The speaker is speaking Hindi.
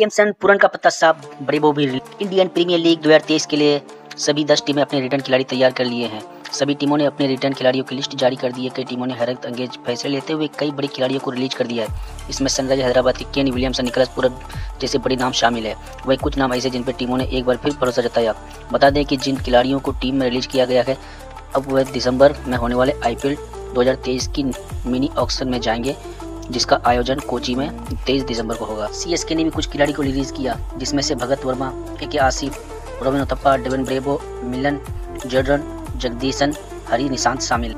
विलियमसन पूरन का पत्ता साफ, ब्रेवो भी। इंडियन प्रीमियर लीग 2023 के लिए सभी 10 टीमें अपने रिटर्न खिलाड़ी तैयार कर लिए हैं। सभी टीमों ने अपने रिटर्न खिलाड़ियों की लिस्ट जारी कर दी है। कई टीमों ने हैरत अंगेज फैसले लेते हुए कई बड़े खिलाड़ियों को रिलीज कर दिया है। इसमें सनराइजर्स हैदराबाद के केन विलियमसन, निकोलस पूरन जैसे बड़े नाम शामिल है। वही कुछ नाम ऐसे जिन पर टीमों ने एक बार फिर भरोसा जताया। बता दें कि जिन खिलाड़ियों को टीम में रिलीज किया गया है अब वह दिसंबर में होने वाले IPL 2023 की मिनी ऑक्शन में जाएंगे, जिसका आयोजन कोची में 23 दिसंबर को होगा। CSK ने भी कुछ खिलाड़ी को रिलीज किया, जिसमें से Bhagat Varma, AK Asif, रोविनो Uthappa, Dwayne Bravo, मिलन जेडरन, जगदीशन, हरि निशांत शामिल।